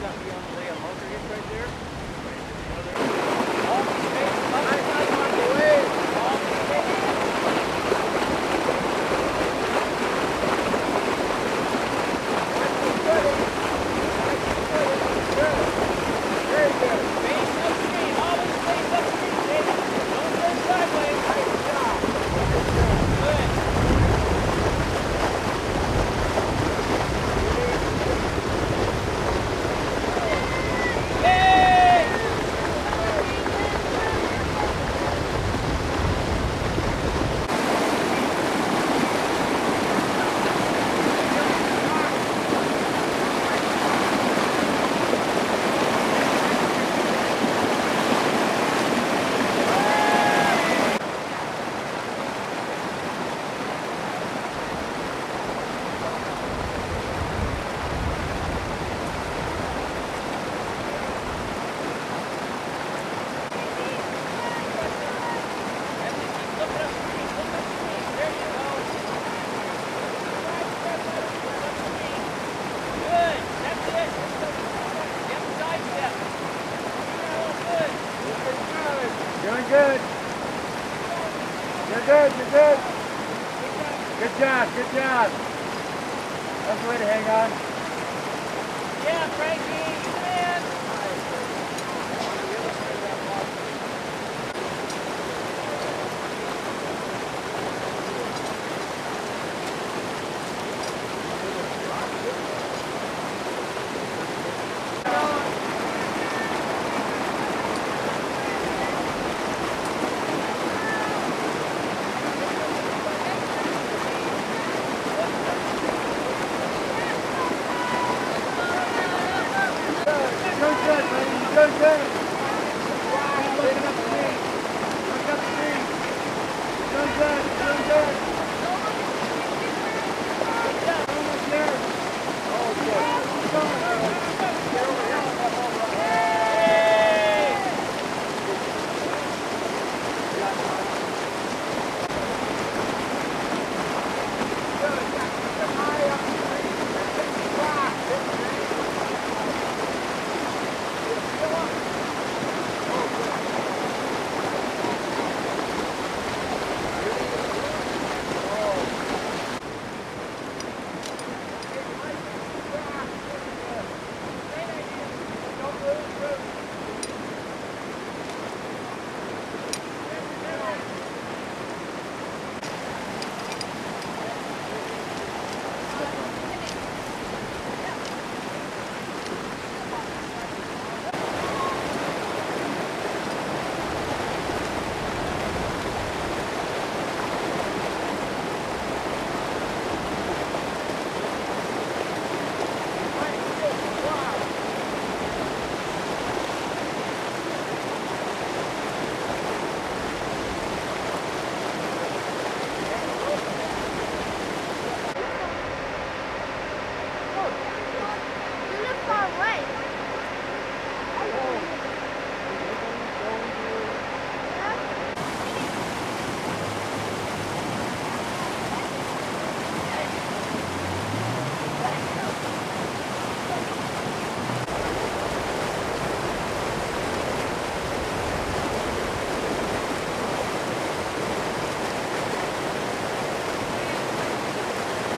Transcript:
You're good. Good job. That's the way to hang on. Yeah, Frankie, man. Good.